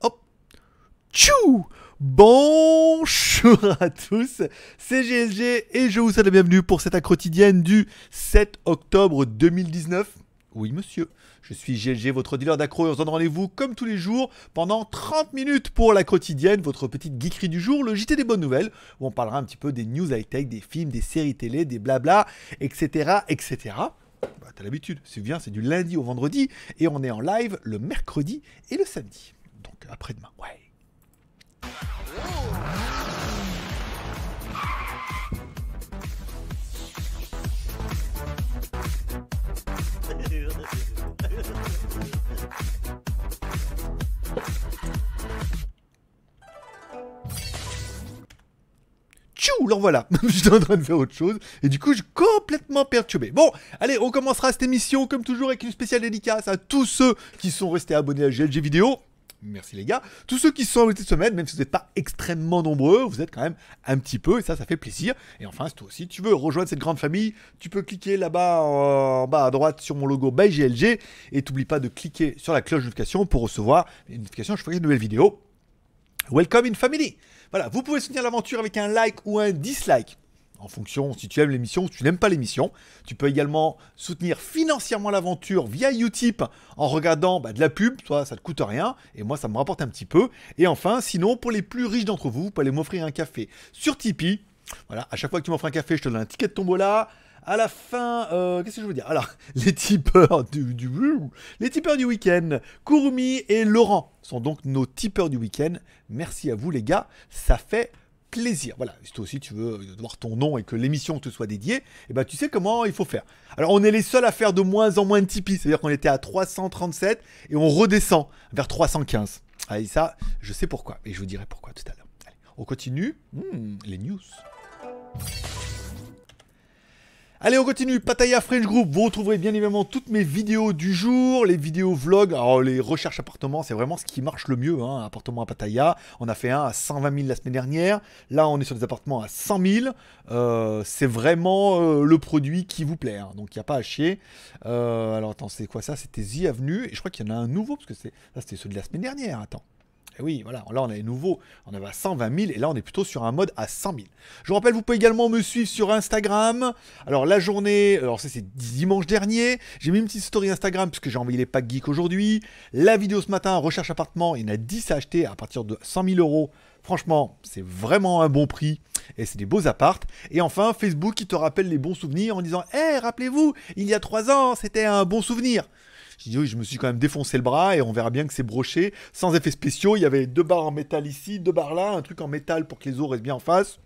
Hop. Tchou! Bonjour à tous, c'est GLG et je vous souhaite la bienvenue pour cette Accrotidienne du 7 octobre 2019. Oui monsieur, je suis GLG, votre dealer d'accro, et on se donne rendez-vous comme tous les jours pendant 30 minutes pour la quotidienne, votre petite geekerie du jour, le JT des bonnes nouvelles, où on parlera un petit peu des news high-tech, des films, des séries télé, des blabla, etc. etc. Bah, t'as l'habitude, c'est bien, c'est du lundi au vendredi et on est en live le mercredi et le samedi. Donc après-demain, ouais. Tchou, l'en voilà. J'étais en train de faire autre chose et du coup je suis complètement perturbé. Bon, allez, on commencera cette émission comme toujours avec une spéciale dédicace à tous ceux qui sont restés abonnés à GLG Vidéo. Merci les gars. Tous ceux qui sont abonnés cette semaine, même si vous n'êtes pas extrêmement nombreux, vous êtes quand même un petit peu et ça, ça fait plaisir. Et enfin, si toi aussi tu veux rejoindre cette grande famille, tu peux cliquer là-bas en bas à droite sur mon logo by GLG et t'oublie pas de cliquer sur la cloche de notification pour recevoir une notification, je ferai une nouvelle vidéo. Welcome in family. Voilà, vous pouvez soutenir l'aventure avec un like ou un dislike, en fonction si tu aimes l'émission ou si tu n'aimes pas l'émission. Tu peux également soutenir financièrement l'aventure via Utip en regardant de la pub, toi ça ne te coûte rien et moi ça me rapporte un petit peu. Et enfin, sinon, pour les plus riches d'entre vous, vous pouvez aller m'offrir un café sur Tipeee. Voilà, à chaque fois que tu m'offres un café, je te donne un ticket de tombola. À la fin, qu'est-ce que je veux dire? Alors, les tipeurs du week-end, Kurumi et Laurent sont donc nos tipeurs du week-end. Merci à vous les gars, ça fait plaisir. Voilà, si toi aussi tu veux voir ton nom et que l'émission te soit dédiée, eh ben, tu sais comment il faut faire. Alors on est les seuls à faire de moins en moins de Tipeee, c'est-à-dire qu'on était à 337 et on redescend vers 315. Allez, ça, je sais pourquoi et je vous dirai pourquoi tout à l'heure. On continue, les news. Allez, on continue, Pattaya French Group, vous retrouverez bien évidemment toutes mes vidéos du jour, les vidéos vlogs, alors les recherches appartements, c'est vraiment ce qui marche le mieux, hein, appartement à Pattaya, on a fait un à 120 000 la semaine dernière, là on est sur des appartements à 100 000, c'est vraiment le produit qui vous plaît, hein, donc il n'y a pas à chier. Alors attends, c'est quoi ça? C'était The Avenue, et je crois qu'il y en a un nouveau, parce que c'était ceux de la semaine dernière, attends. Et oui, voilà, là on est nouveau, on avait à 120 000 et là on est plutôt sur un mode à 100 000. Je vous rappelle, vous pouvez également me suivre sur Instagram. Alors la journée, alors ça c'est dimanche dernier, j'ai mis une petite story Instagram puisque j'ai envoyé les packs geeks aujourd'hui. La vidéo ce matin, recherche appartement, il y en a 10 à acheter à partir de 100 000 €. Franchement, c'est vraiment un bon prix et c'est des beaux apparts. Et enfin, Facebook qui te rappelle les bons souvenirs en disant « Hey, rappelez-vous, il y a 3 ans, c'était un bon souvenir !» Je dis oui, je me suis quand même défoncé le bras et on verra bien que c'est broché, sans effets spéciaux. Il y avait deux barres en métal ici, deux barres là, un truc en métal pour que les os restent bien en face.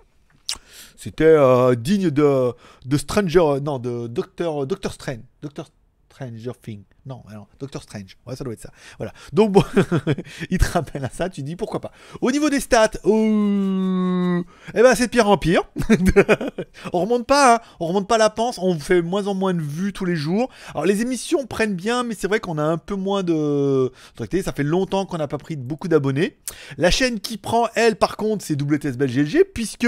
C'était digne de Stranger, non, de Doctor Strange. Doctor Stranger Thing. Non, alors, Doctor Strange. Ouais, ça doit être ça. Voilà. Donc, bon, il te rappelle à ça, tu dis pourquoi pas. Au niveau des stats, eh ben, c'est de pire en pire. On remonte pas, hein. On remonte pas la panse. On fait moins en moins de vues tous les jours. Alors, les émissions prennent bien, mais c'est vrai qu'on a un peu moins de... Ça fait longtemps qu'on n'a pas pris beaucoup d'abonnés. La chaîne qui prend, elle, par contre, c'est WTS GLG, puisque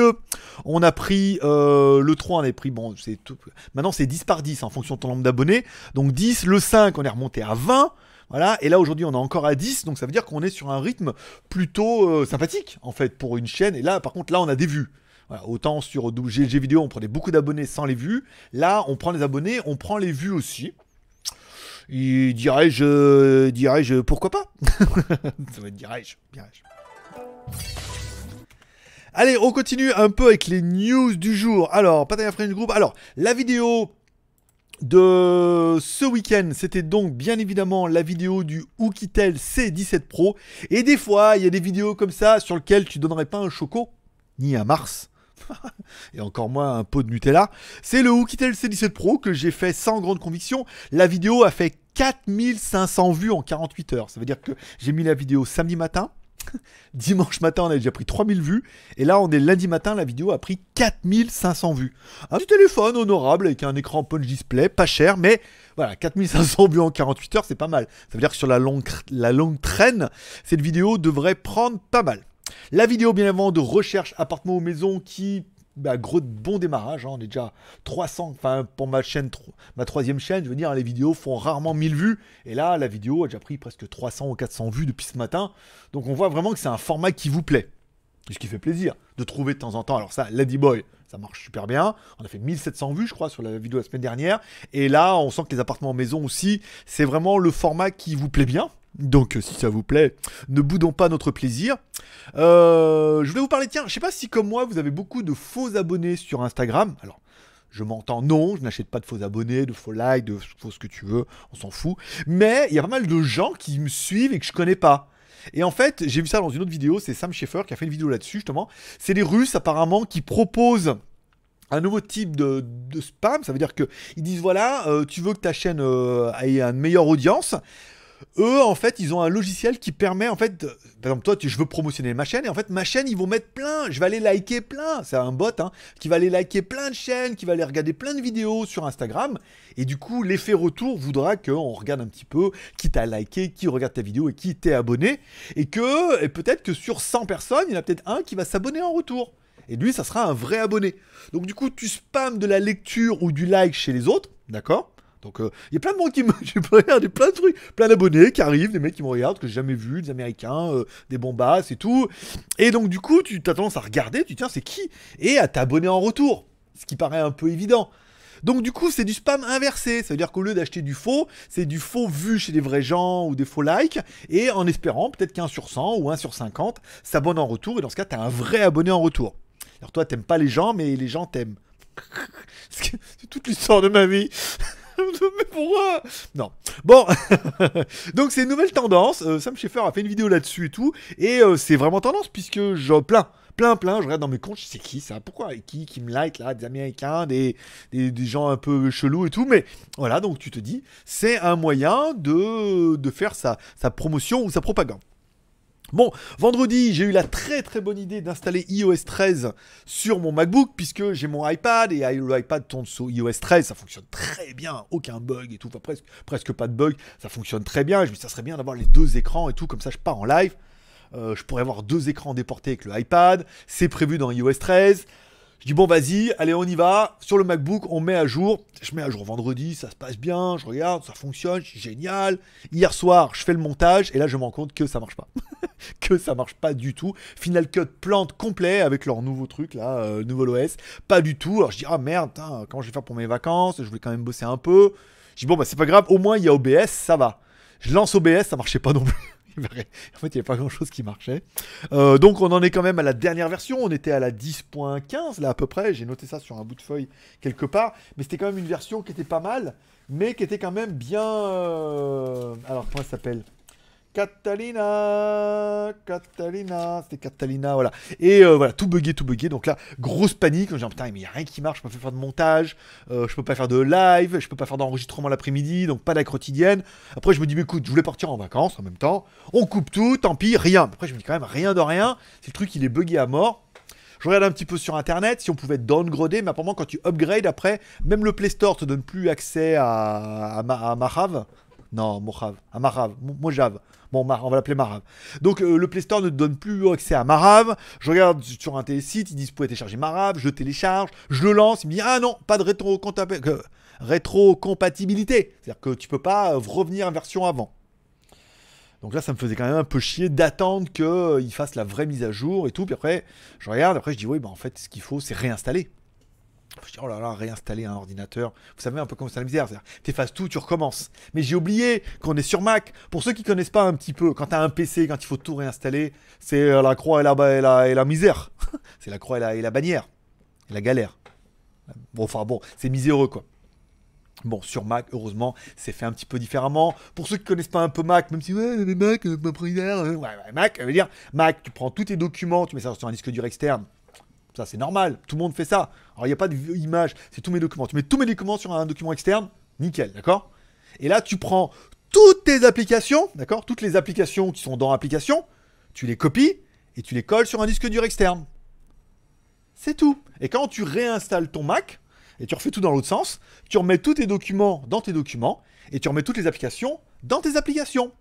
on a pris le 3, on a pris, bon, c'est tout. Maintenant, c'est 10 par 10 en fonction de ton nombre d'abonnés. Donc, 10, le 5, on est remonté à 20, voilà, et là aujourd'hui on est encore à 10, donc ça veut dire qu'on est sur un rythme plutôt sympathique en fait pour une chaîne, et là par contre là on a des vues, voilà, autant sur GLG Vidéo on prenait beaucoup d'abonnés sans les vues, là on prend les abonnés, on prend les vues aussi, et dirais-je, pourquoi pas. dirais-je. Allez, on continue un peu avec les news du jour. Alors, Pattaya French Group, alors la vidéo de ce week-end, c'était donc bien évidemment la vidéo du Oukitel C17 Pro. Et des fois, il y a des vidéos comme ça sur lesquelles tu donnerais pas un choco, ni un Mars, et encore moins un pot de Nutella. C'est le Oukitel C17 Pro que j'ai fait sans grande conviction. La vidéo a fait 4500 vues en 48 heures. Ça veut dire que j'ai mis la vidéo samedi matin. Dimanche matin, on a déjà pris 3000 vues. Et là, on est lundi matin, la vidéo a pris 4500 vues. Un petit téléphone honorable avec un écran punch display, pas cher, mais voilà, 4500 vues en 48 heures, c'est pas mal. Ça veut dire que sur la longue traîne, cette vidéo devrait prendre pas mal. La vidéo, bien avant, de recherche appartement ou maison qui... bah, gros bon démarrage, hein. On est déjà 300, enfin pour ma chaîne, ma troisième chaîne, je veux dire, les vidéos font rarement 1000 vues, et là la vidéo a déjà pris presque 300 ou 400 vues depuis ce matin, donc on voit vraiment que c'est un format qui vous plaît. Ce qui fait plaisir de trouver de temps en temps. Alors ça, Lady Boy, ça marche super bien. On a fait 1700 vues, je crois, sur la vidéo la semaine dernière. Et là, on sent que les appartements maison aussi, c'est vraiment le format qui vous plaît bien. Donc, si ça vous plaît, ne boudons pas notre plaisir. Je voulais vous parler, tiens, je sais pas si comme moi, vous avez beaucoup de faux abonnés sur Instagram. Alors, je m'entends, non, je n'achète pas de faux abonnés, de faux likes, de faux ce que tu veux, on s'en fout. Mais il y a pas mal de gens qui me suivent et que je connais pas. Et en fait, j'ai vu ça dans une autre vidéo, c'est Sam Schaeffer qui a fait une vidéo là-dessus justement. C'est les Russes apparemment qui proposent un nouveau type de spam. Ça veut dire qu'ils disent voilà, tu veux que ta chaîne ait une meilleure audience. Eux, en fait, ils ont un logiciel qui permet, en fait, par exemple, toi, je veux promotionner ma chaîne, et en fait, ma chaîne, ils vont mettre plein, je vais aller liker plein, c'est un bot, hein, qui va aller liker plein de chaînes, qui va aller regarder plein de vidéos sur Instagram, et du coup, l'effet retour voudra qu'on regarde un petit peu qui t'a liké, qui regarde ta vidéo et qui t'est abonné, et que peut-être que sur 100 personnes, il y en a peut-être un qui va s'abonner en retour, et lui, ça sera un vrai abonné. Donc, du coup, tu spams de la lecture ou du like chez les autres, d'accord ? Donc, il y a plein de monde qui me... J'ai plein de trucs, plein d'abonnés qui arrivent, des mecs qui me regardent, que j'ai jamais vu, des Américains, des bombasses et tout. Et donc, du coup, tu t'as tendance à regarder, tu te dis, tiens, c'est qui? Et à t'abonner en retour, ce qui paraît un peu évident. Donc, du coup, c'est du spam inversé. Ça veut dire qu'au lieu d'acheter du faux, c'est du faux vu chez des vrais gens ou des faux likes. Et en espérant, peut-être qu'un sur 100 ou un sur 50 s'abonne en retour. Et dans ce cas, t'as un vrai abonné en retour. Alors, toi, t'aimes pas les gens, mais les gens t'aiment. C'est toute l'histoire de ma vie. Mais pourquoi? Non. Bon. Donc c'est une nouvelle tendance. Sam Schaeffer a fait une vidéo là-dessus et tout. Et c'est vraiment tendance puisque je plein. Je regarde dans mes comptes. Je sais qui ça? Pourquoi? Qui me like là? Des Américains, des gens un peu chelous et tout. Mais voilà. Donc tu te dis, c'est un moyen de faire sa promotion ou sa propagande. Bon, vendredi, j'ai eu la très bonne idée d'installer iOS 13 sur mon MacBook, puisque j'ai mon iPad, et l'iPad tourne sur iOS 13, ça fonctionne très bien, aucun bug et tout, enfin presque pas de bug, ça fonctionne très bien, je me dis ça serait bien d'avoir les deux écrans et tout, comme ça je pars en live, je pourrais avoir deux écrans déportés avec le iPad, c'est prévu dans iOS 13, je dis bon vas-y, allez on y va, sur le MacBook on met à jour, je mets à jour vendredi, ça se passe bien, je regarde, ça fonctionne, génial. Hier soir je fais le montage et là je me rends compte que ça marche pas, que ça marche pas du tout. Final Cut plante complet avec leur nouveau truc là, nouvel OS, pas du tout. Alors je dis ah merde, hein, comment je vais faire pour mes vacances, je voulais quand même bosser un peu. Je dis bon bah c'est pas grave, au moins il y a OBS, ça va. Je lance OBS, ça marchait pas non plus. En fait, il n'y avait pas grand-chose qui marchait. Donc, on en est quand même à la dernière version. On était à la 10.15, là, à peu près. J'ai noté ça sur un bout de feuille quelque part. Mais c'était quand même une version qui était pas mal, mais qui était quand même bien... Alors, comment elle s'appelle ? Catalina, c'était Catalina, voilà. Et voilà, tout bugué. Donc là, grosse panique. Je me dis, putain, mais il n'y a rien qui marche. Je peux pas faire de montage. Je peux pas faire de live. Je peux pas faire d'enregistrement l'après-midi. Donc pas d'accrotidienne. Après, je me dis, mais écoute, je voulais partir en vacances en même temps. On coupe tout. Tant pis, rien. Après, je me dis quand même, rien de rien. C'est le truc, il est bugué à mort. Je regarde un petit peu sur internet si on pouvait downgradé, mais apparemment, quand tu upgrades après, même le Play Store te donne plus accès à Mojave. Non, Mojave. À Mojave. Mojave. Bon, on va l'appeler Mojave. Donc, le Play Store ne donne plus accès à Mojave. Je regarde sur un télésite, ils disent, vous pouvez télécharger Mojave, je télécharge, je le lance, il me dit, ah non, pas de rétrocompatibilité. C'est-à-dire que tu peux pas revenir à version avant. Donc là, ça me faisait quand même un peu chier d'attendre qu'il fasse la vraie mise à jour et tout. Puis après, je regarde, après je dis, oui, bah en fait, ce qu'il faut, c'est réinstaller. Je dis, oh là là, réinstaller un ordinateur. Vous savez un peu comme ça la misère, c'est-à-dire t'effaces tout, tu recommences. Mais j'ai oublié qu'on est sur Mac. Pour ceux qui connaissent pas un petit peu, quand t'as un PC, quand il faut tout réinstaller, c'est la croix et la misère. C'est la croix et la bannière. Et la galère. Bon, enfin bon, c'est miséreux quoi. Bon, sur Mac, heureusement, c'est fait un petit peu différemment. Pour ceux qui connaissent pas un peu Mac, même si, ouais, mais Mac, ma prière, Mac, ça veut dire, Mac, tu prends tous tes documents, tu mets ça sur un disque dur externe. Ça, c'est normal, tout le monde fait ça. Alors, il n'y a pas d'image, c'est tous mes documents. Tu mets tous mes documents sur un document externe, nickel, d'accord? Et là, tu prends toutes tes applications, d'accord? Toutes les applications qui sont dans application, tu les copies et tu les colles sur un disque dur externe. C'est tout. Et quand tu réinstalles ton Mac et tu refais tout dans l'autre sens, tu remets tous tes documents dans tes documents et tu remets toutes les applications dans tes applications.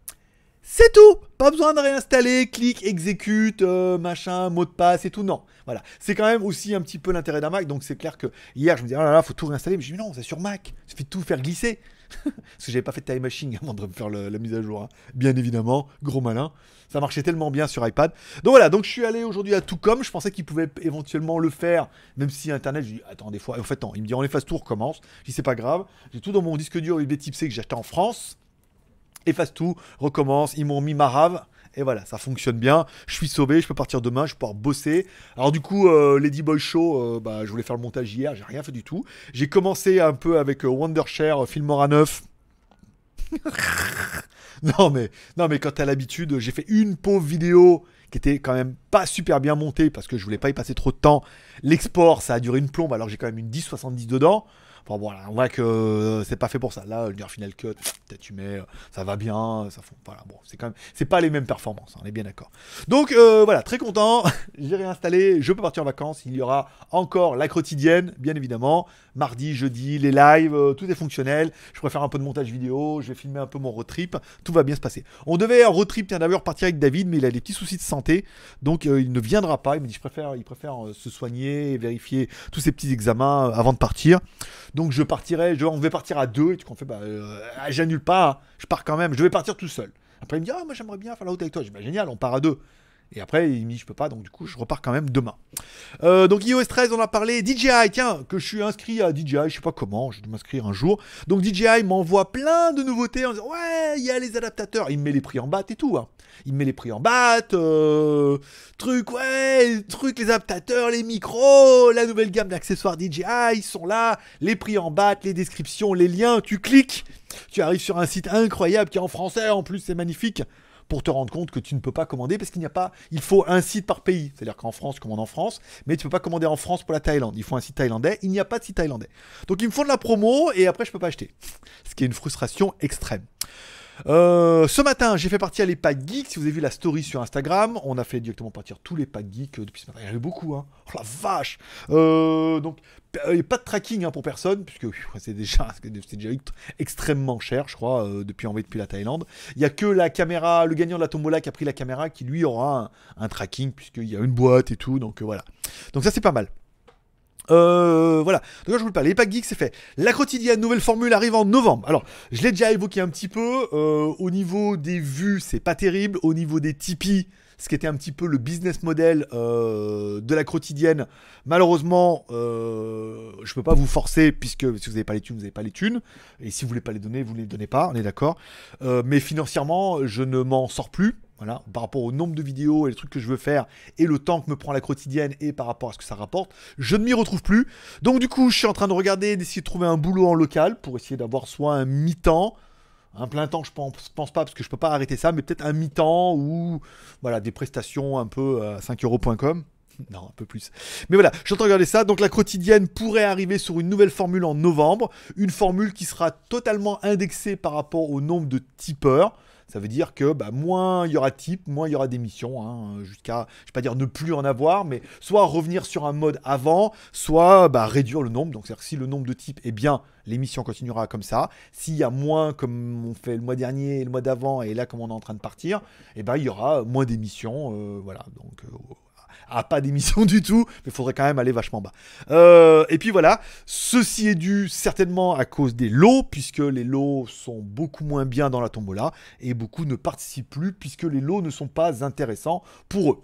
C'est tout, pas besoin de réinstaller, clique, exécute, machin, mot de passe et tout, non. Voilà, c'est quand même aussi un petit peu l'intérêt d'un Mac, donc c'est clair que hier je me disais, oh là là, faut tout réinstaller, mais je me dis, non, c'est sur Mac, il suffit de tout faire glisser. Parce que j'avais pas fait de time machine avant de faire la mise à jour, hein. Bien évidemment, gros malin. Ça marchait tellement bien sur iPad. Donc voilà, donc je suis allé aujourd'hui à Toucom. Je pensais qu'ils pouvaient éventuellement le faire, même si Internet, je dis attends des fois. Et en fait, non, il me dit on les fasse tout recommence. Je dis c'est pas grave. J'ai tout dans mon disque dur USB Type C que j'ai acheté en France. Efface tout, recommence. Ils m'ont mis ma rave. Et voilà, ça fonctionne bien. Je suis sauvé, je peux partir demain, je peux pouvoir bosser. Alors du coup, Lady Boy Show, je voulais faire le montage hier, j'ai rien fait du tout. J'ai commencé un peu avec Wondershare, Filmora 9. non mais quand t'as l'habitude, j'ai fait une pauvre vidéo qui était quand même pas super bien montée parce que je voulais pas y passer trop de temps. L'export, ça a duré une plombe alors que j'ai quand même une 1070 dedans. Bon voilà, on voit que c'est pas fait pour ça. Là, le Final Cut, peut-être tu mets, ça va bien, ça fond. Voilà, bon, c'est quand même, c'est pas les mêmes performances, hein, on est bien d'accord. Donc voilà, très content, j'ai réinstallé, je peux partir en vacances. Il y aura encore l'accrotidienne, bien évidemment, mardi, jeudi, les lives, tout est fonctionnel. Je pourrais faire un peu de montage vidéo, je vais filmer un peu mon road trip, tout va bien se passer. On devait un road trip, tiens d'ailleurs, partir avec David, mais il a des petits soucis de santé, donc il ne viendra pas. Il me dit, il préfère se soigner et vérifier tous ses petits examens avant de partir. Donc je partirai, on devait partir à deux, et tu qu'on fait, j'annule pas, hein, je pars quand même, je vais partir tout seul. Après il me dit, ah moi j'aimerais bien faire la route avec toi, j'ai dit, bah génial, on part à deux. Et après il me dit, je peux pas, donc du coup je repars quand même demain. Donc iOS 13, on a parlé, DJI, tiens, que je suis inscrit à DJI, je sais pas comment, je dois m'inscrire un jour. Donc DJI m'envoie plein de nouveautés en disant, ouais, il y a les adaptateurs, il me met les prix en batte et tout, hein. Il me met les prix en batte, les adaptateurs, les micros, la nouvelle gamme d'accessoires DJI, ils sont là, les prix en batte, les descriptions, les liens, tu cliques, tu arrives sur un site incroyable qui est en français, en plus c'est magnifique, pour te rendre compte que tu ne peux pas commander parce qu'il n'y a pas, il faut un site par pays, c'est-à-dire qu'en France, tu commandes en France, mais tu peux pas commander en France pour la Thaïlande, il faut un site thaïlandais, il n'y a pas de site thaïlandais. Donc ils me font de la promo et après je peux pas acheter, ce qui est une frustration extrême. Ce matin, j'ai fait partir les packs geeks. Si vous avez vu la story sur Instagram, on a fait directement partir tous les packs geeks depuis ce matin. Il y en avait beaucoup, hein. Oh la vache. Donc, pas de tracking hein, pour personne, puisque c'est déjà extrêmement cher, je crois, depuis la Thaïlande. Il n'y a que la caméra, le gagnant de la tombola qui a pris la caméra, qui lui aura un tracking, puisqu'il y a une boîte et tout. Donc voilà. Donc ça, c'est pas mal. Voilà, donc là, je vous le parle, les packs geeks c'est fait. La quotidienne, nouvelle formule arrive en novembre. Alors, je l'ai déjà évoqué un petit peu. Au niveau des vues, c'est pas terrible. Au niveau des Tipeee, ce qui était un petit peu le business model de la quotidienne, malheureusement, je peux pas vous forcer puisque si vous n'avez pas les thunes, vous n'avez pas les thunes. Et si vous voulez pas les donner, vous les donnez pas, on est d'accord. Mais financièrement, je ne m'en sors plus. Voilà, par rapport au nombre de vidéos et les trucs que je veux faire et le temps que me prend la quotidienne et par rapport à ce que ça rapporte, je ne m'y retrouve plus. Donc du coup, je suis en train de regarder, d'essayer de trouver un boulot en local pour essayer d'avoir soit un mi-temps, un plein temps, je pense pas parce que je peux pas arrêter ça, mais peut-être un mi-temps ou voilà, des prestations un peu à 5€.com. Non, un peu plus. Mais voilà, je suis en train de regarder ça. Donc la quotidienne pourrait arriver sur une nouvelle formule en novembre. Une formule qui sera totalement indexée par rapport au nombre de tipeurs. Ça veut dire que bah, moins il y aura type, moins il y aura d'émissions, hein, jusqu'à, je ne vais pas dire ne plus en avoir, mais soit revenir sur un mode avant, soit bah, réduire le nombre. Donc, c'est-à-dire que si le nombre de types est bien, l'émission continuera comme ça. S'il y a moins, comme on fait le mois dernier, le mois d'avant, et là, comme on est en train de partir, eh ben, il y aura moins d'émissions. Voilà, donc... pas d'émission du tout, mais il faudrait quand même aller vachement bas. Et puis voilà, ceci est dû certainement à cause des lots, puisque les lots sont beaucoup moins bien dans la tombola, et beaucoup ne participent plus, puisque les lots ne sont pas intéressants pour eux.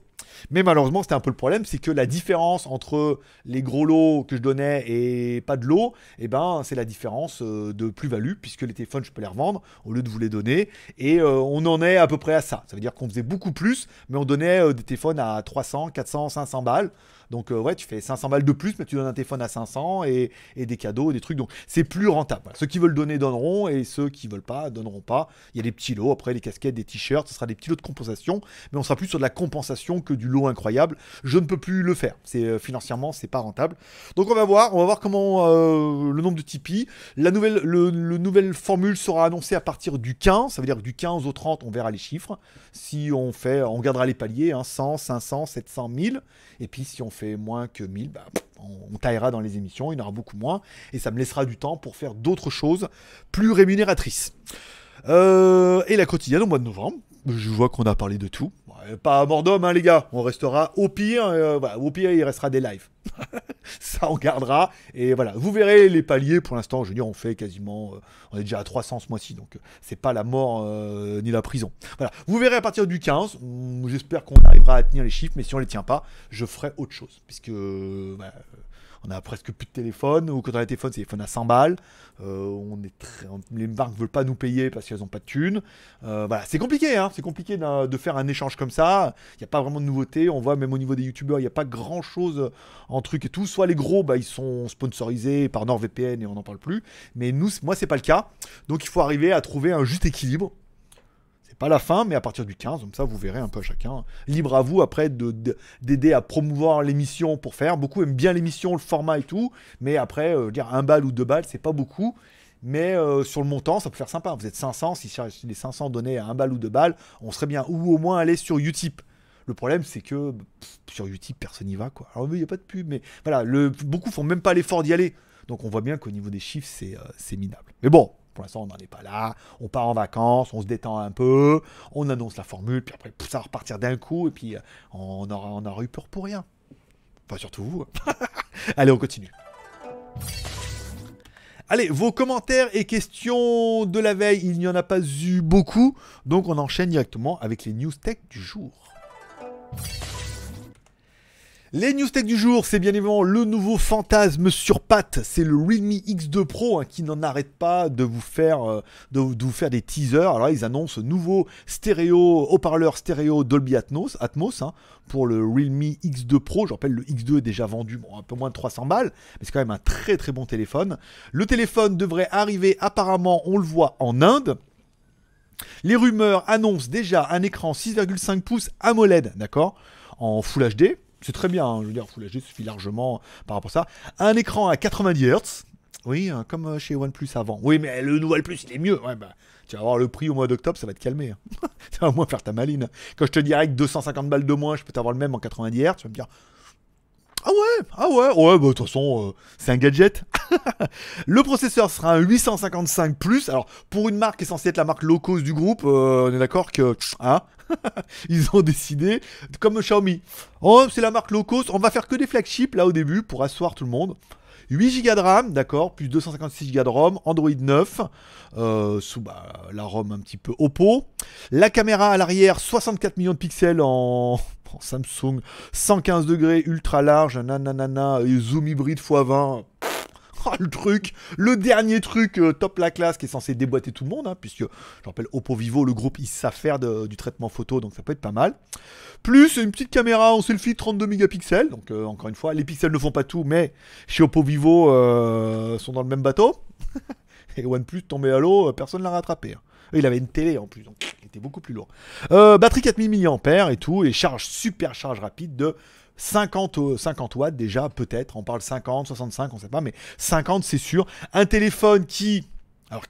Mais malheureusement, c'était un peu le problème, c'est que la différence entre les gros lots que je donnais et pas de lots, eh ben, c'est la différence de plus-value, puisque les téléphones, je peux les revendre au lieu de vous les donner. Et on en est à peu près à ça. Ça veut dire qu'on faisait beaucoup plus, mais on donnait des téléphones à 300, 400, 500 balles. Donc ouais, tu fais 500 balles de plus, mais tu donnes un téléphone à 500 et des cadeaux, et des trucs. Donc c'est plus rentable. Voilà. Ceux qui veulent donner donneront, et ceux qui veulent pas donneront pas. Il y a des petits lots, après les casquettes, des t-shirts, ce sera des petits lots de compensation, mais on sera plus sur de la compensation que du lot incroyable. Je ne peux plus le faire. Financièrement, c'est pas rentable. Donc on va voir comment le nombre de Tipeee. La nouvelle formule sera annoncée à partir du 15. Ça veut dire que du 15 au 30, on verra les chiffres. Si on fait, on gardera les paliers, hein, 100, 500, 700, 1000. Et puis si on fait moins que 1000, bah, on taillera dans les émissions, il y en aura beaucoup moins, et ça me laissera du temps pour faire d'autres choses plus rémunératrices. Et la quotidienne au mois de novembre. Je vois qu'on a parlé de tout. Pas à mort d'homme, hein, les gars. On restera au pire. Voilà, au pire, il restera des lives. Ça, on gardera. Et voilà, vous verrez les paliers. Pour l'instant, je veux dire, on fait quasiment... on est déjà à 300 ce mois-ci. Donc, c'est pas la mort ni la prison. Voilà, vous verrez à partir du 15. J'espère qu'on arrivera à tenir les chiffres. Mais si on les tient pas, je ferai autre chose. Puisque... bah, on a presque plus de téléphone, ou quand on a des téléphones, c'est des téléphones à 100 balles. Les marques ne veulent pas nous payer parce qu'elles n'ont pas de thunes. Voilà, c'est compliqué, hein, c'est compliqué de faire un échange comme ça. Il n'y a pas vraiment de nouveauté. On voit même au niveau des youtubeurs, il n'y a pas grand chose en truc et tout. Soit les gros, bah, ils sont sponsorisés par NordVPN et on n'en parle plus. Mais nous, moi, c'est pas le cas. Donc il faut arriver à trouver un juste équilibre. Pas la fin, mais à partir du 15, comme ça vous verrez un peu chacun. Libre à vous après d'aider à promouvoir l'émission pour faire. Beaucoup aiment bien l'émission, le format et tout, mais après, dire 1 balle ou 2 balles, c'est pas beaucoup. Mais sur le montant, ça peut faire sympa. Vous êtes 500, si les 500 donnaient à 1 balle ou 2 balles, on serait bien. Ou au moins aller sur Utip. Le problème, c'est que sur Utip, personne n'y va, quoi. Alors, il n'y a pas de pub, mais voilà, beaucoup font même pas l'effort d'y aller. Donc on voit bien qu'au niveau des chiffres, c'est minable. Mais bon. Pour l'instant, on n'en est pas là, on part en vacances, on se détend un peu, on annonce la formule, puis après, ça va repartir d'un coup, et puis on aura eu peur pour rien. Enfin, surtout vous. Allez, on continue. Allez, vos commentaires et questions de la veille, il n'y en a pas eu beaucoup, donc on enchaîne directement avec les news tech du jour. Les news tech du jour, c'est bien évidemment le nouveau fantasme sur pattes, c'est le Realme X2 Pro hein, qui n'en arrête pas de vous faire de vous faire des teasers. Alors là, ils annoncent nouveau stéréo haut-parleur stéréo Dolby Atmos hein, pour le Realme X2 Pro. Je rappelle, le X2 est déjà vendu bon, un peu moins de 300 balles, mais c'est quand même un très très bon téléphone. Le téléphone devrait arriver apparemment, on le voit, en Inde. Les rumeurs annoncent déjà un écran 6,5 pouces AMOLED, d'accord, en Full HD. C'est très bien, hein, je veux dire, Full HD suffit largement par rapport à ça. Un écran à 90 Hz, oui, comme chez OnePlus avant. Oui, mais le nouvel Plus, il est mieux. Ouais, bah, tu vas voir le prix au mois d'octobre, ça va te calmer. Hein. Ça va au moins faire ta maline. Quand je te dirais que 250 balles de moins, je peux t'avoir le même en 90 Hz, tu vas me dire... Ah ouais, bah de toute façon, c'est un gadget. Le processeur sera un 855+. Alors, pour une marque qui est censée être la marque low cost du groupe, on est d'accord que... Hein, ils ont décidé, comme Xiaomi. Oh, c'est la marque low cost, on va faire que des flagships, là, au début, pour asseoir tout le monde. 8 Go de RAM, d'accord, plus 256 Go de ROM, Android 9, sous bah, la ROM un petit peu Oppo. La caméra à l'arrière, 64 millions de pixels en Samsung, 115 degrés, ultra large, nanana, zoom hybride x20. Oh, le truc, le dernier truc top la classe qui est censé déboîter tout le monde, hein, puisque je rappelle Oppo Vivo, le groupe il sait faire du traitement photo, donc ça peut être pas mal. Plus une petite caméra en selfie 32 mégapixels, donc encore une fois, les pixels ne font pas tout, mais chez Oppo Vivo sont dans le même bateau. Et OnePlus tombé à l'eau, personne ne l'a rattrapé. Hein. Il avait une télé en plus, donc il était beaucoup plus lourd. Batterie 4000 mAh et tout, et super charge rapide de 50 watts déjà, peut-être. On parle 50, 65, on ne sait pas, mais 50 c'est sûr. Un téléphone qui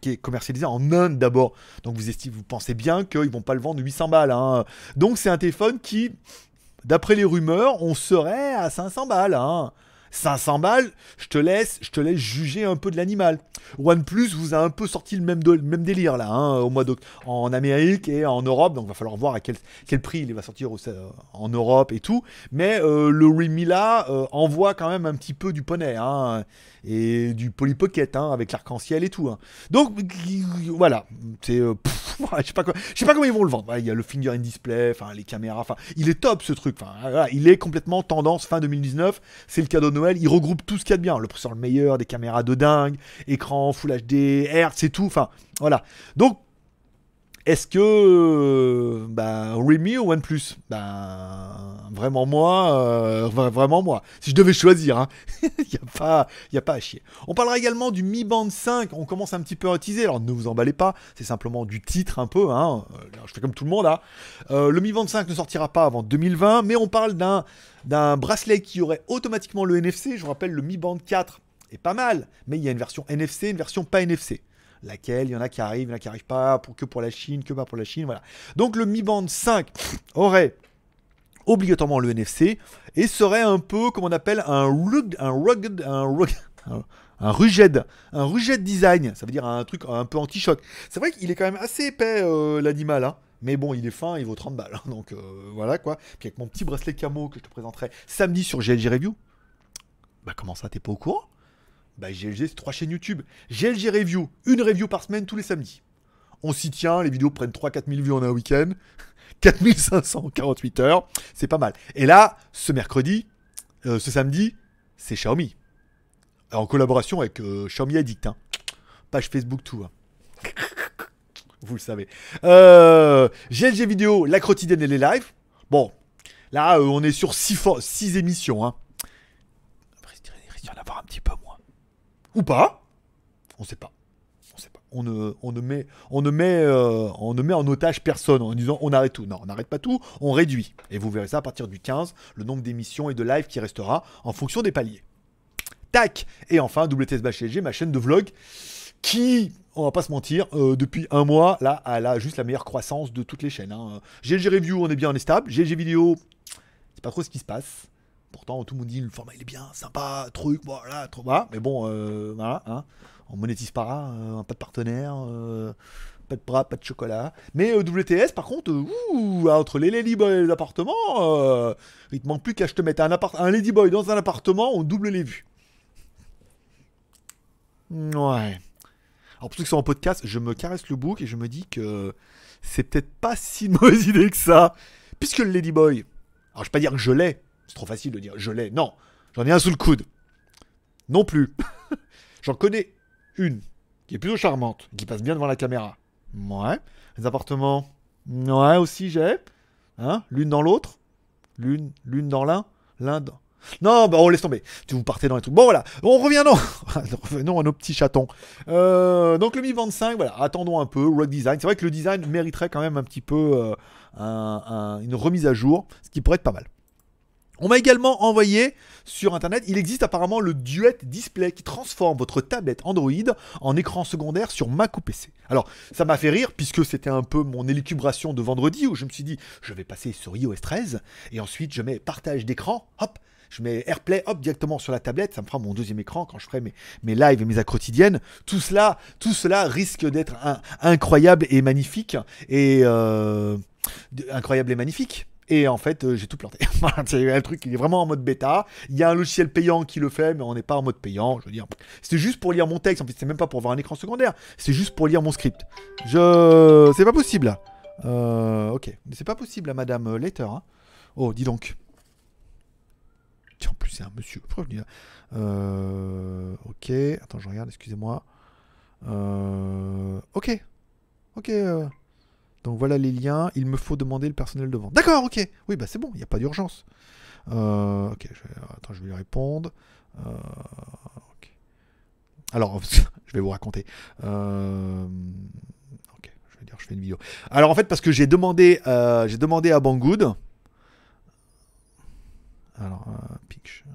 est commercialisé en Inde d'abord. Donc vous pensez bien qu'ils ne vont pas le vendre 800 balles. Hein. Donc c'est un téléphone qui, d'après les rumeurs, on serait à 500 balles. Hein. 500 balles, je te laisse juger un peu de l'animal. OnePlus vous a un peu sorti le même délire là, hein, au mois en Amérique et en Europe, donc il va falloir voir à quel prix il va sortir en Europe et tout. Mais le Realme là envoie quand même un petit peu du poney, hein, et du polypocket, hein, avec l'arc-en-ciel et tout. Hein. Donc voilà, c'est... je sais pas comment ils vont le vendre. Il y a le finger in display, enfin les caméras, enfin il est top ce truc. Enfin voilà, il est complètement tendance fin 2019. C'est le cadeau de Noël. Il regroupe tout ce qu'il y a de bien. Le processeur le meilleur, des caméras de dingue, écran Full HD, Hertz et tout. Enfin voilà. Donc est-ce que Realme ou OnePlus? Vraiment moi. Si je devais choisir, hein. il n'y a pas à chier. On parlera également du Mi Band 5. On commence un petit peu à teaser. Alors ne vous emballez pas. C'est simplement du titre un peu. Hein. Je fais comme tout le monde. Hein. Le Mi Band 5 ne sortira pas avant 2020. Mais on parle d'un bracelet qui aurait automatiquement le NFC. Je vous rappelle, le Mi Band 4 est pas mal. Mais il y a une version NFC, une version pas NFC. Laquelle, il y en a qui arrivent, il y en a qui n'arrivent pas, que pour la Chine, que pas pour la Chine, voilà. Donc le Mi Band 5 aurait obligatoirement le NFC et serait un peu, comme on appelle, un rugged, un rugged design, ça veut dire un truc un peu anti-choc. C'est vrai qu'il est quand même assez épais l'animal, hein. Mais bon, il est fin, il vaut 30 balles, donc voilà quoi. Puis avec mon petit bracelet camo que je te présenterai samedi sur GLG Review. Bah comment ça, t'es pas au courant? Bah GLG, c'est 3 chaînes YouTube. GLG Review, une review par semaine tous les samedis. On s'y tient, les vidéos prennent 3 000 à 4 000 vues en un week-end. 4548 heures, c'est pas mal. Et là, ce mercredi, ce samedi, c'est Xiaomi. En collaboration avec Xiaomi Addict, hein. Page Facebook, tout. Hein. Vous le savez. GLG vidéo, la quotidienne et les lives. Bon, là, on est sur 6 émissions. Hein. Après, il risque d'en avoir un petit peu moins. Ou pas. On sait pas. On sait pas. On ne met en otage personne en disant on arrête tout. Non, on n'arrête pas tout, on réduit. Et vous verrez ça à partir du 15, le nombre d'émissions et de lives qui restera en fonction des paliers. Tac. Et enfin, WTS, ma chaîne de vlog qui... On va pas se mentir, depuis un mois, là, elle a juste la meilleure croissance de toutes les chaînes. Hein. GLG Review, on est bien, on est stable. GLG Vidéo, c'est pas trop ce qui se passe. Pourtant, tout le monde dit le format il est bien, sympa, truc, voilà, trop bas. Mais bon, voilà, hein. On monétise pas, pas de partenaire, pas de bras, pas de chocolat. Mais WTS, par contre, ouh, entre les ladyboys et les appartements, il te manque plus qu'à je te mette un ladyboy dans un appartement, on double les vues. Ouais. Alors pour ceux qui sont en podcast, je me caresse le bouc et je me dis que c'est peut-être pas si mauvaise idée que ça. Puisque le Ladyboy, alors je vais pas dire que je l'ai, c'est trop facile de dire je l'ai, non, j'en ai un sous le coude. Non plus. J'en connais une qui est plutôt charmante, qui passe bien devant la caméra. Ouais. Les appartements, ouais aussi j'ai. Hein, l'une dans l'autre, l'une dans l'un, l'un dans... Non, bah on laisse tomber. Vous partez dans les trucs. Bon, voilà. On revient, non. Revenons à nos petits chatons. Donc, le Mi Band 5, voilà. Attendons un peu. Redesign. C'est vrai que le design mériterait quand même un petit peu une remise à jour, ce qui pourrait être pas mal. On m'a également envoyé sur Internet, il existe apparemment le Duet Display qui transforme votre tablette Android en écran secondaire sur Mac ou PC. Alors, ça m'a fait rire puisque c'était un peu mon élucubration de vendredi où je me suis dit, je vais passer sur iOS 13 et ensuite je mets partage d'écran, hop, je mets AirPlay, hop, directement sur la tablette, ça me fera mon deuxième écran quand je ferai mes lives et mes accrotidiennes. Tout cela risque d'être incroyable et magnifique et... incroyable et magnifique. Et en fait, j'ai tout planté. C'est un truc qui est vraiment en mode bêta. Il y a un logiciel payant qui le fait, mais on n'est pas en mode payant. Je veux dire, c'était juste pour lire mon texte. En fait, c'est même pas pour voir un écran secondaire. C'est juste pour lire mon script. C'est pas possible. Ok. C'est pas possible à Madame Letter. Hein. Oh, dis donc. Tiens, en plus, c'est un monsieur. Pourquoi je dis là ? Ok. Attends, je regarde. Excusez-moi. Ok. Ok. Donc voilà les liens, il me faut demander le personnel de vente. D'accord, ok. Oui, bah c'est bon, il n'y a pas d'urgence. Ok, attends, je vais lui répondre. Okay. Alors, je vais vous raconter. Ok, je vais dire, je fais une vidéo. Alors en fait, parce que j'ai demandé à Banggood. Alors, picture.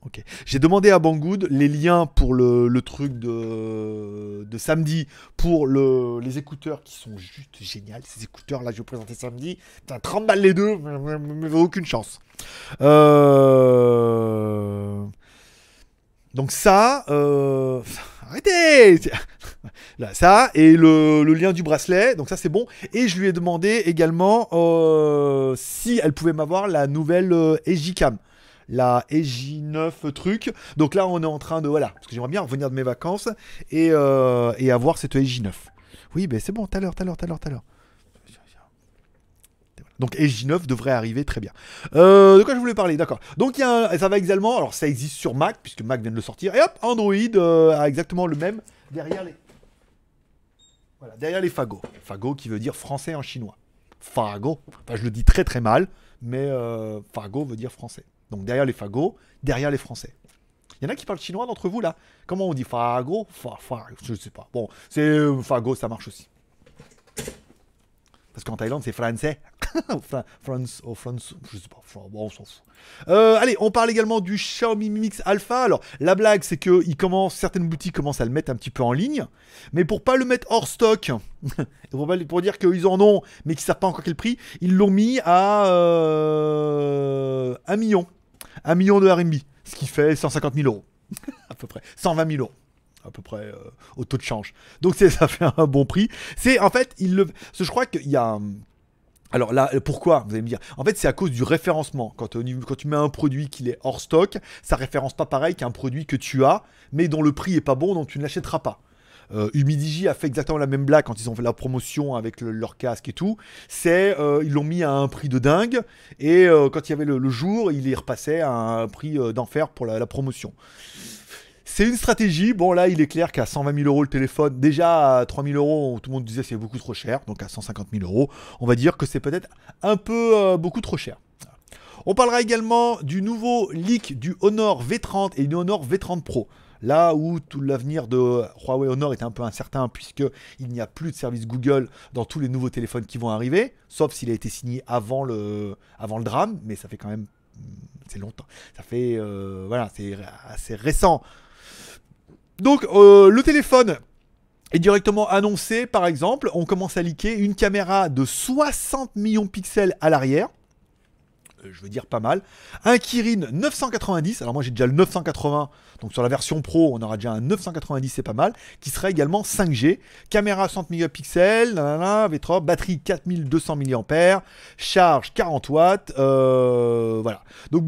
Okay. J'ai demandé à Banggood les liens pour le truc de samedi, pour les écouteurs qui sont juste géniaux. Ces écouteurs là, je vais vous présenter samedi. Putain, 30 balles les deux, mais aucune chance. Donc ça, arrêtez. Là, ça et le lien du bracelet, donc ça c'est bon. Et je lui ai demandé également si elle pouvait m'avoir la nouvelle EJ9. La EJ9 truc. Donc là, on est en train de... Voilà. Parce que j'aimerais bien revenir de mes vacances et avoir cette EJ9. Oui, ben c'est bon. Tout à l'heure. Donc EJ9 devrait arriver très bien. De quoi je voulais parler? D'accord. Donc ça va également... Alors ça existe sur Mac, puisque Mac vient de le sortir. Et hop, Android a exactement le même derrière les... Voilà, derrière les fagots. Fagots qui veut dire français en chinois. Fago. Enfin, je le dis très très mal, mais fago veut dire français. Donc derrière les fagots, derrière les français. Il y en a qui parlent chinois d'entre vous là. Comment on dit fago? Je sais pas. Bon, c'est fago, ça marche aussi. Parce qu'en Thaïlande, c'est français. France, oh France, je sais pas, bon, on s'en fout. Allez, on parle également du Xiaomi Mi Mix Alpha. Alors, la blague, c'est que certaines boutiques commencent à le mettre un petit peu en ligne, mais pour pas le mettre hors stock, pour dire qu'ils en ont, mais qu'ils savent pas encore quel prix, ils l'ont mis à 1 million. 1 million de RMB, ce qui fait 150 000 euros, à peu près, 120 000 euros. À peu près au taux de change. Donc ça fait un bon prix. C'est en fait, je crois qu'il y a... Alors là, pourquoi, vous allez me dire. En fait, c'est à cause du référencement. Quand tu mets un produit qui est hors stock, ça référence pas pareil qu'un produit que tu as, mais dont le prix est pas bon, donc tu ne l'achèteras pas. Humidigi a fait exactement la même blague quand ils ont fait la promotion avec leur casque et tout. C'est ils l'ont mis à un prix de dingue et quand il y avait le jour, il y repassait à un prix d'enfer pour la promotion. C'est une stratégie. Bon, là, il est clair qu'à 120 000 euros le téléphone, déjà à 3 000 euros, tout le monde disait que c'est beaucoup trop cher. Donc à 150 000 euros, on va dire que c'est peut-être un peu beaucoup trop cher. On parlera également du nouveau leak du Honor V30 et du Honor V30 Pro. Là où tout l'avenir de Huawei Honor est un peu incertain puisqu'il n'y a plus de service Google dans tous les nouveaux téléphones qui vont arriver, sauf s'il a été signé avant le drame, mais ça fait quand même... c'est longtemps. Ça fait... voilà, c'est assez récent. Donc le téléphone est directement annoncé, par exemple, on commence à leaker une caméra de 60 millions de pixels à l'arrière, je veux dire pas mal, un Kirin 990, alors moi j'ai déjà le 980, donc sur la version pro on aura déjà un 990, c'est pas mal, qui sera également 5G, caméra 60 mégapixels, V3, batterie 4200 mAh, charge 40 watts, voilà. Donc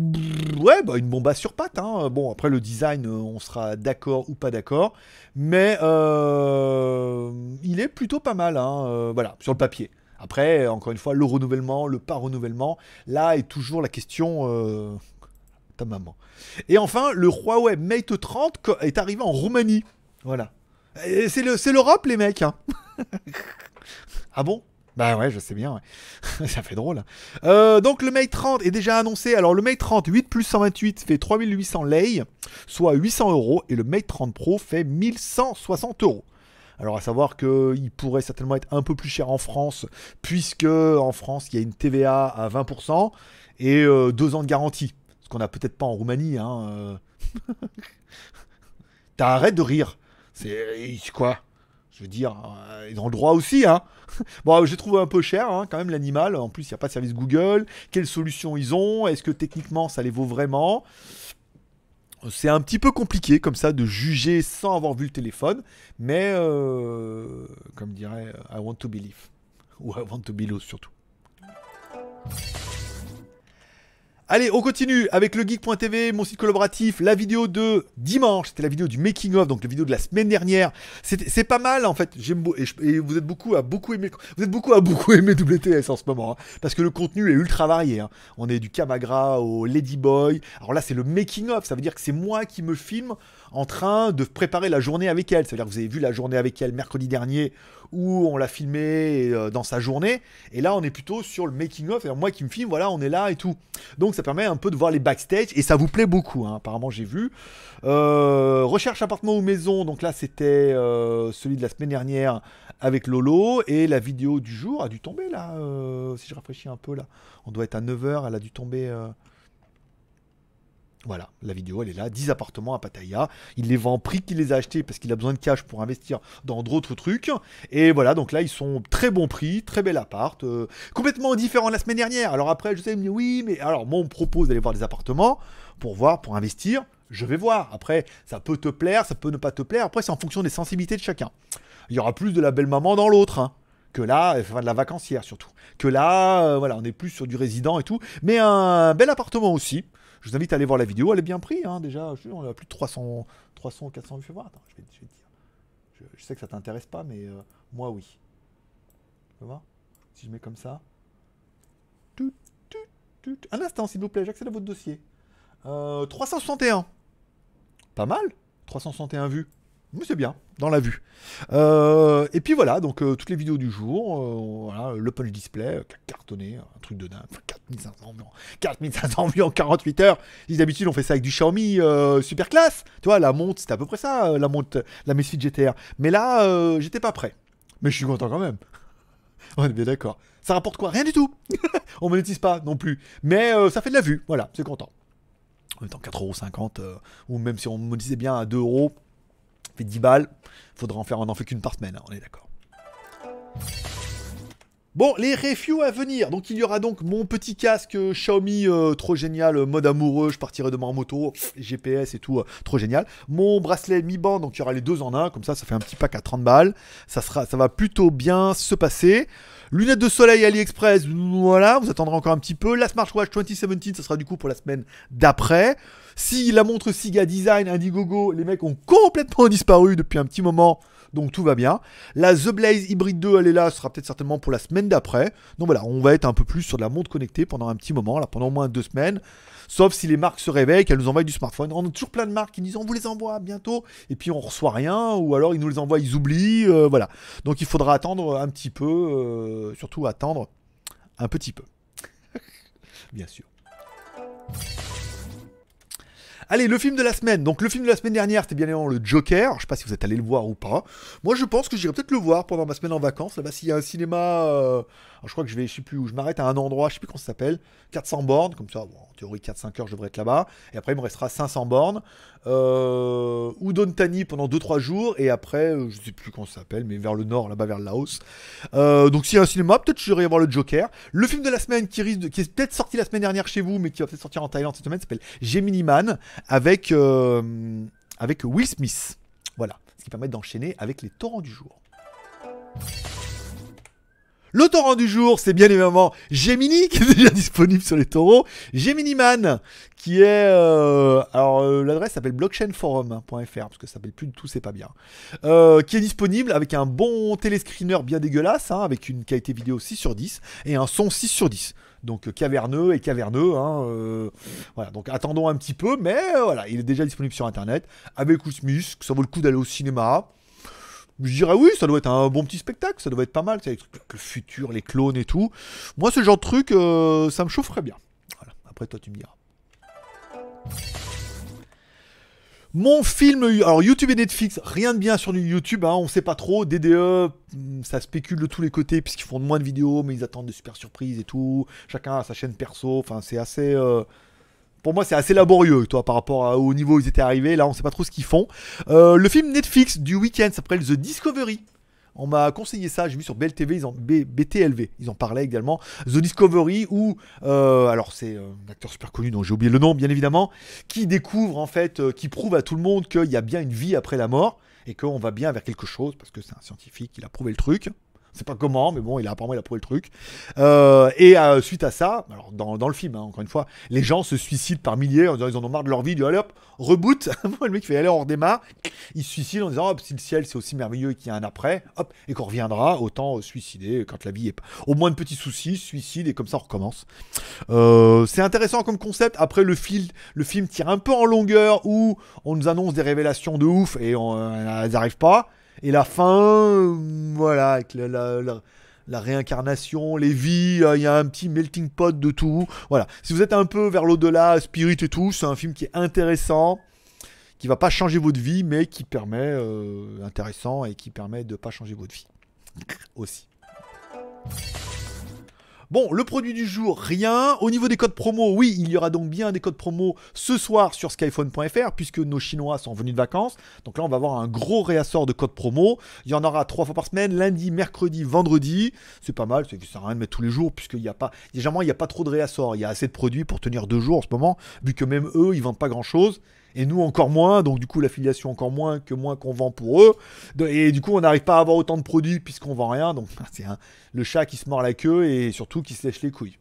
ouais, bah, une bombasse sur pattes, hein. Bon après le design on sera d'accord ou pas d'accord, mais il est plutôt pas mal, hein, voilà, sur le papier. Après, encore une fois, le renouvellement, le pas renouvellement, là est toujours la question ta maman. Et enfin, le Huawei Mate 30 est arrivé en Roumanie. Voilà. C'est l'Europe, les mecs. Hein. Ah bon ? Bah ouais, je sais bien. Ouais. Ça fait drôle. Hein. Donc le Mate 30 est déjà annoncé. Alors le Mate 30 8 + 128 fait 3800 lei, soit 800 euros. Et le Mate 30 Pro fait 1160 euros. Alors à savoir qu'il pourrait certainement être un peu plus cher en France, puisque en France il y a une TVA à 20% et 2 ans de garantie. Ce qu'on n'a peut-être pas en Roumanie. Hein, T'arrêtes de rire. C'est quoi ? Je veux dire, ils ont le droit aussi. Hein. Bon, je trouve un peu cher hein, quand même l'animal. En plus, il n'y a pas de service Google. Quelles solutions ils ont ? Est-ce que techniquement ça les vaut vraiment ? C'est un petit peu compliqué comme ça de juger sans avoir vu le téléphone, mais comme dirait I want to believe, ou I want to be loose surtout. Allez, on continue avec le geek.tv, mon site collaboratif, la vidéo de dimanche, c'était la vidéo du making of, donc la vidéo de la semaine dernière. C'est pas mal en fait, j'aime et vous êtes beaucoup à beaucoup aimer WTS en ce moment, hein, parce que le contenu est ultra varié. Hein. On est du Camagra au Ladyboy, alors là c'est le making of, ça veut dire que c'est moi qui me filme en train de préparer la journée avec elle. Ça veut dire que vous avez vu la journée avec elle mercredi dernier, où on l'a filmé dans sa journée, et là on est plutôt sur le making of, c'est-à-dire moi qui me filme, voilà on est là et tout. Donc ça permet un peu de voir les backstage et ça vous plaît beaucoup, hein, apparemment j'ai vu. Recherche appartement ou maison, donc là c'était celui de la semaine dernière avec Lolo, et la vidéo du jour a dû tomber là, si je rafraîchis un peu là, on doit être à 9h, elle a dû tomber... Voilà, la vidéo elle est là, 10 appartements à Pattaya, il les vend au prix qu'il les a achetés parce qu'il a besoin de cash pour investir dans d'autres trucs, et voilà, donc là ils sont très bon prix, très bel appart, complètement différent de la semaine dernière. Alors après je sais, il me dit oui, mais alors moi on me propose d'aller voir des appartements pour voir, pour investir, je vais voir, après ça peut te plaire, ça peut ne pas te plaire, après c'est en fonction des sensibilités de chacun, il y aura plus de la belle maman dans l'autre, hein. Que là, enfin de la vacancière surtout, que là, voilà, on est plus sur du résident et tout, mais un bel appartement aussi. Je vous invite à aller voir la vidéo, elle est bien prise, hein, déjà, on a plus de 300 vues. Attends, je vais te dire. Je sais que ça t'intéresse pas, mais moi, oui. Tu vois ? Si je mets comme ça. Un instant, s'il vous plaît, j'accède à votre dossier. 361. Pas mal, 361 vues. Mais c'est bien, dans la vue. Et puis voilà, donc toutes les vidéos du jour, voilà, le punch display, cartonné, un truc de dingue, 4500 vues en 48 heures. D'habitude, on fait ça avec du Xiaomi super classe. Tu vois, la montre, c'était à peu près ça, la Mi Fit GTR. Mais là, j'étais pas prêt. Mais je suis content quand même. On est bien d'accord. Ça rapporte quoi? Rien du tout. On ne monétise pas non plus. Mais ça fait de la vue. Voilà, c'est content. En même temps, 4,50 €, ou même si on monétisait bien à 2 €, ça fait 10 balles. Faudra en faire, on n'en fait qu'une par semaine, hein, on est d'accord. Bon, les reviews à venir. Donc, il y aura donc mon petit casque Xiaomi, trop génial, mode amoureux, je partirai demain en moto, GPS et tout, trop génial. Mon bracelet Mi Band, donc il y aura les deux en un, comme ça, ça fait un petit pack à 30 balles. Ça va plutôt bien se passer. Lunettes de soleil AliExpress, voilà, vous attendrez encore un petit peu. La smartwatch 2017, ça sera du coup pour la semaine d'après. Si la montre Siga Design, Indiegogo, les mecs ont complètement disparu depuis un petit moment, donc tout va bien. La The Blaze Hybrid 2, elle est là, ce sera peut-être certainement pour la semaine d'après. Donc voilà, on va être un peu plus sur de la montre connectée pendant un petit moment, là, pendant au moins 2 semaines. Sauf si les marques se réveillent, qu'elles nous envoient du smartphone. On a toujours plein de marques qui disent on vous les envoie bientôt, et puis on reçoit rien, ou alors ils nous les envoient, ils oublient, voilà. Donc il faudra attendre un petit peu, surtout attendre un petit peu. Bien sûr. Allez, le film de la semaine. Donc, le film de la semaine dernière, c'était bien évidemment le Joker. Je sais pas si vous êtes allé le voir ou pas. Moi, je pense que j'irai peut-être le voir pendant ma semaine en vacances. Là-bas, s'il y a un cinéma, je crois que je sais plus où. Je m'arrête à un endroit, je sais plus comment ça s'appelle. 400 bornes, comme ça. Bon, en théorie, 4-5 heures, je devrais être là-bas. Et après, il me restera 500 bornes. Udon Thani pendant 2-3 jours. Et après, je sais plus comment ça s'appelle, mais vers le nord, là-bas, vers le Laos. Donc, s'il y a un cinéma, peut-être j'irai voir le Joker. Le film de la semaine qui est peut-être sorti la semaine dernière chez vous, mais qui va peut-être sortir en Thaïlande cette semaine, s'appelle Gemini Man. Avec Will Smith. Voilà, ce qui permet d'enchaîner avec les torrents du jour. Le torrent du jour, c'est bien évidemment Gemini, qui est déjà disponible sur les torrents. Gemini Man, qui est... l'adresse s'appelle blockchainforum.fr, parce que ça s'appelle plus du tout, c'est pas bien. Qui est disponible avec un bon téléscreener bien dégueulasse, hein, avec une qualité vidéo 6/10 et un son 6/10. Donc caverneux et caverneux, hein, voilà, donc attendons un petit peu, mais voilà, il est déjà disponible sur internet, avec Will Smith, ça vaut le coup d'aller au cinéma. Je dirais oui, ça doit être un bon petit spectacle, ça doit être pas mal, c'est le futur, les clones et tout. Moi, ce genre de truc, ça me chaufferait bien. Voilà, après toi, tu me diras. Mon film, alors YouTube et Netflix, rien de bien sur YouTube, hein, on sait pas trop, DDE, ça spécule de tous les côtés, puisqu'ils font moins de vidéos, mais ils attendent de super surprises et tout, chacun a sa chaîne perso, enfin c'est assez... Pour moi, c'est assez laborieux, toi, par rapport au niveau où ils étaient arrivés, là on sait pas trop ce qu'ils font. Le film Netflix du week-end s'appelle The Discovery. On m'a conseillé ça, j'ai vu sur BLTV, BTLV, ils en parlaient également. The Discovery, où, alors c'est un acteur super connu dont j'ai oublié le nom, bien évidemment, qui découvre en fait, qui prouve à tout le monde qu'il y a bien une vie après la mort, et qu'on va bien vers quelque chose, parce que c'est un scientifique, il a prouvé le truc. On sait pas comment, mais bon, apparemment il a prouvé le truc. Suite à ça, alors dans le film, hein, encore une fois, les gens se suicident par milliers en disant ils en ont marre de leur vie, ils disent allez hop, reboot. Le mec fait allez, on redémarre. Ils se suicident en disant hop, si le ciel c'est aussi merveilleux qu'il y a un après, hop, et qu'on reviendra, autant suicider quand la vie est au moins de petits soucis, suicide, et comme ça on recommence. C'est intéressant comme concept. Après, le film tire un peu en longueur où on nous annonce des révélations de ouf et elles n'arrivent pas. Et la fin, voilà, avec la réincarnation, les vies, il y a un petit melting pot de tout. Voilà, si vous êtes un peu vers l'au-delà, spirit et tout, c'est un film qui est intéressant, qui va pas changer votre vie, mais qui permet, intéressant, et qui permet de pas changer votre vie aussi. Bon, le produit du jour, rien. Au niveau des codes promo, oui, il y aura donc bien des codes promo ce soir sur skyphone.fr, puisque nos Chinois sont venus de vacances. Donc là, on va avoir un gros réassort de codes promo. Il y en aura 3 fois par semaine, lundi, mercredi, vendredi. C'est pas mal, ça sert à rien de mettre tous les jours, puisqu'il n'y a pas... Généralement, il n'y a pas trop de réassort. Il y a assez de produits pour tenir 2 jours en ce moment, vu que même eux, ils vendent pas grand-chose. Et nous encore moins, donc du coup l'affiliation encore moins qu'on vend pour eux. Et du coup on n'arrive pas à avoir autant de produits puisqu'on vend rien. Donc c'est le chat qui se mord la queue et surtout qui se lèche les couilles.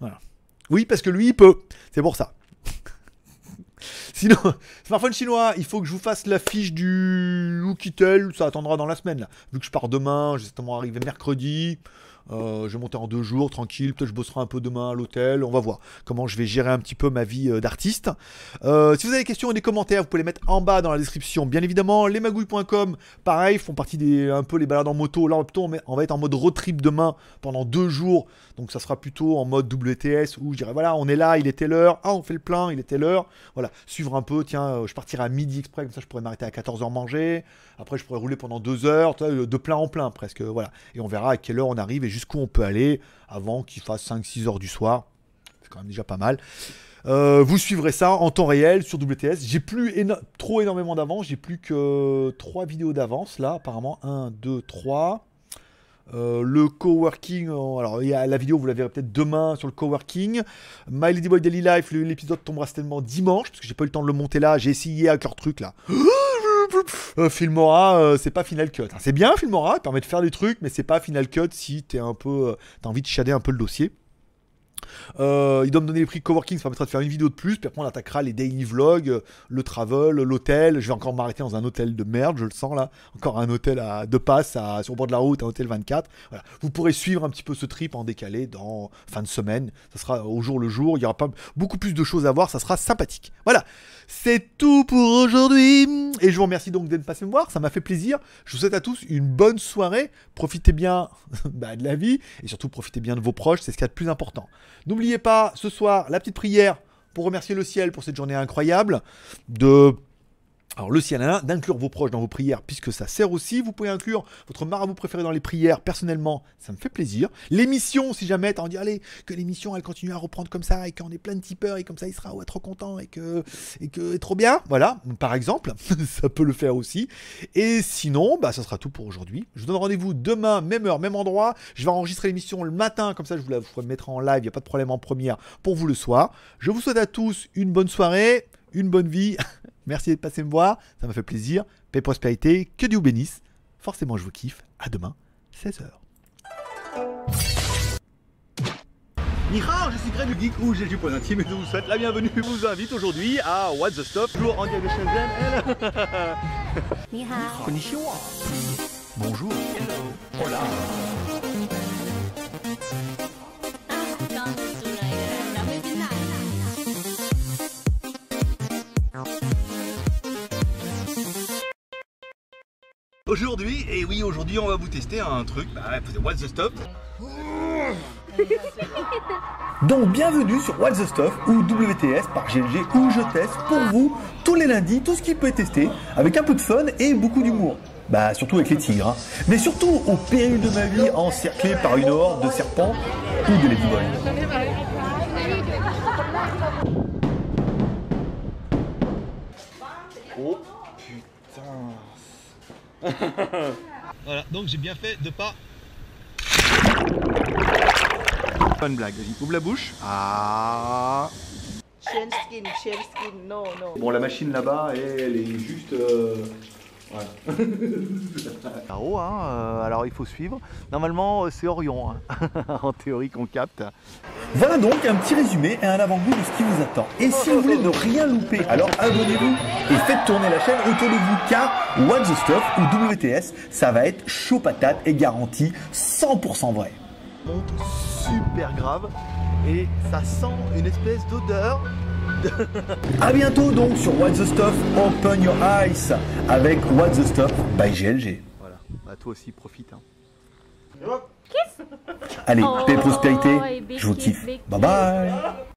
Voilà. Oui, parce que lui il peut, c'est pour ça. Sinon, smartphone chinois, il faut que je vous fasse l'affiche du Oukitel, ça attendra dans la semaine là. Vu que je pars demain, je vais certainement arriver mercredi. Je vais monter en 2 jours, tranquille, peut-être je bosserai un peu demain à l'hôtel, on va voir comment je vais gérer un petit peu ma vie d'artiste. Si vous avez des questions et des commentaires, vous pouvez les mettre en bas dans la description, bien évidemment. Lesmagouilles.com, pareil, font partie un peu les balades en moto. Là, on va être en mode road trip demain pendant 2 jours, donc ça sera plutôt en mode WTS, où je dirais, voilà, on est là, il était l'heure, ah, on fait le plein, il était l'heure, voilà, suivre un peu, tiens, je partirai à midi exprès, comme ça je pourrais m'arrêter à 14 h manger, après je pourrais rouler pendant 2 heures, de plein en plein presque, voilà, et on verra à quelle heure on arrive et jusqu'où on peut aller avant qu'il fasse 5-6 heures du soir. C'est quand même déjà pas mal. Vous suivrez ça en temps réel sur WTS. J'ai plus énormément d'avance. J'ai plus que 3 vidéos d'avance là apparemment. 1, 2, 3. Le coworking, alors il y a la vidéo, vous la verrez peut-être demain sur le coworking. My Lady Boy Daily Life, l'épisode tombera certainement dimanche parce que j'ai pas eu le temps de le monter là. J'ai essayé avec leur truc là. Filmora, c'est pas Final Cut. C'est bien Filmora, il permet de faire des trucs, mais c'est pas Final Cut si t'es un peu, t'as envie de shader un peu le dossier. Il doit me donner les prix coworking, ça permettra de faire une vidéo de plus. Puis après on attaquera les daily vlogs, le travel, l'hôtel. Je vais encore m'arrêter dans un hôtel de merde, je le sens là. Encore un hôtel à deux passes sur le bord de la route, un hôtel 24. Voilà. Vous pourrez suivre un petit peu ce trip en décalé dans fin de semaine. Ça sera au jour le jour. Il y aura pas beaucoup plus de choses à voir. Ça sera sympathique. Voilà, c'est tout pour aujourd'hui. Et je vous remercie donc d'être passé me voir. Ça m'a fait plaisir. Je vous souhaite à tous une bonne soirée. Profitez bien de la vie et surtout profitez bien de vos proches. C'est ce qu'il y a de plus important. N'oubliez pas, ce soir, la petite prière pour remercier le ciel pour cette journée incroyable. Alors, le ciel, d'inclure vos proches dans vos prières, puisque ça sert aussi. Vous pouvez inclure votre marabout préféré dans les prières. Personnellement, ça me fait plaisir. L'émission, si jamais, t'as envie de dire, allez, que l'émission, elle continue à reprendre comme ça, et qu'on est plein de tipeurs, et comme ça, il sera ouais, trop content, et que trop bien. Voilà, par exemple, ça peut le faire aussi. Et sinon, bah, ça sera tout pour aujourd'hui. Je vous donne rendez-vous demain, même heure, même endroit. Je vais enregistrer l'émission le matin, comme ça, je vous la mettrai en live, il n'y a pas de problème en première pour vous le soir. Je vous souhaite à tous une bonne soirée, une bonne vie. Merci de passer me voir, ça m'a fait plaisir. Paix, prospérité, que Dieu vous bénisse. Forcément, je vous kiffe. À demain, 16 h. Nihao, je suis Greg du Geek ou GLG pour l'intime et je vous souhaite la bienvenue. Je vous invite aujourd'hui à What the Stuff, toujours en direct de Shenzhen. Nihao. Konnichiwa. Bonjour. Hello. Hola. Aujourd'hui, et oui, aujourd'hui on va vous tester un truc, What the Stuff. Donc bienvenue sur What the Stuff ou WTS par GLG où je teste pour vous tous les lundis tout ce qui peut être testé avec un peu de fun et beaucoup d'humour. Bah surtout avec les tigres, hein. Mais surtout au péril de ma vie encerclé par une horde de serpents ou de ladyboys. Oh putain. Voilà, donc j'ai bien fait de pas. Bonne blague, vas-y, ouvre la bouche. Ah. Shell skin, non, non. Bon, la machine là-bas, elle est juste. Voilà. Là-haut, hein, alors il faut suivre. Normalement, c'est Orion, hein. En théorie qu'on capte. Voilà donc un petit résumé et un avant-goût de ce qui vous attend. Et si vous voulez ne rien louper, alors abonnez-vous et faites tourner la chaîne autour de vous car What the Stuff ou WTS, ça va être chaud patate et garanti 100% vrai. Monte super grave et ça sent une espèce d'odeur. A bientôt donc sur What the Stuff, Open Your Eyes avec What the Stuff by GLG. Voilà, bah toi aussi profite. Hein. Allez, paix et prospérité, je vous kiffe. Bye bye.